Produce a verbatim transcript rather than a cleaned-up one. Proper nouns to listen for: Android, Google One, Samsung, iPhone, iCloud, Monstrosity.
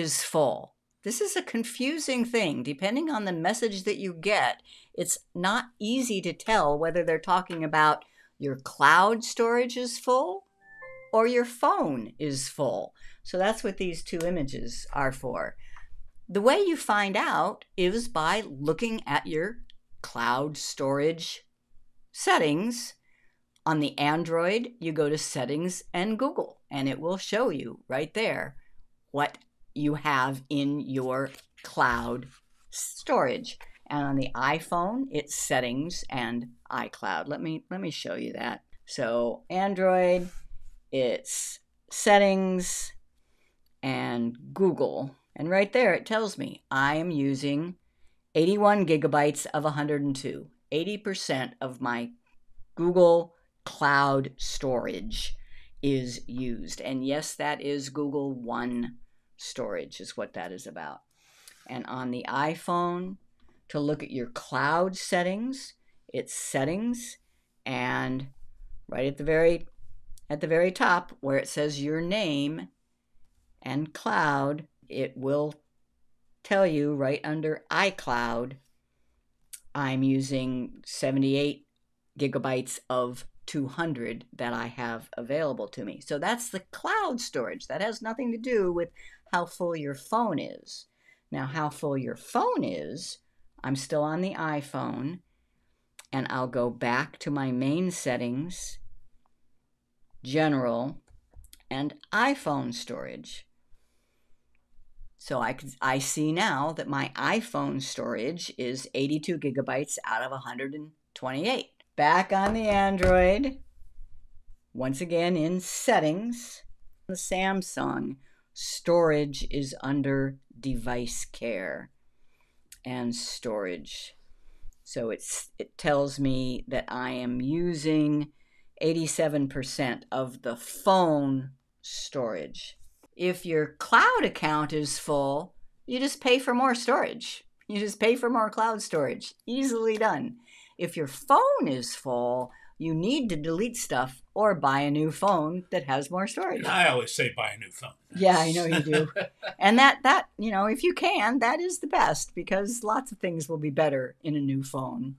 is full. This is a confusing thing. Depending on the message that you get, it's not easy to tell whether they're talking about your cloud storage is full or your phone is full. So that's what these two images are for. The way you find out is by looking at your cloud storage settings. On the Android, you go to Settings and Google, and it will show you right there what you have in your cloud storage. And on the iPhone, it's Settings and iCloud. Let me let me show you that. So Android, it's Settings and Google. And right there, it tells me I am using eighty-one gigabytes of one hundred two, eighty percent of my Google Cloud storage is used. And yes, that is Google One storage is what that is about. And on the iPhone, to look at your cloud settings, it's Settings, and right at the very at the very top where it says your name and cloud, it will tell you right under iCloud, I'm using seventy-eight gigabytes of two hundred that I have available to me. So that's the cloud storage. That has nothing to do with how full your phone is. Now, how full your phone is, I'm still on the iPhone, and I'll go back to my main settings, General, and iPhone storage. So I, I see now that my iPhone storage is eighty-two gigabytes out of one hundred twenty-eight. Back on the Android, once again in Settings, the Samsung storage is under Device Care and Storage. So it's, it tells me that I am using eighty-seven percent of the phone storage. If your cloud account is full, you just pay for more storage. You just pay for more cloud storage. Easily done. If your phone is full, you need to delete stuff or buy a new phone that has more storage. I always say buy a new phone. Yeah, I know you do. And that, that, you know, if you can, that is the best, because lots of things will be better in a new phone.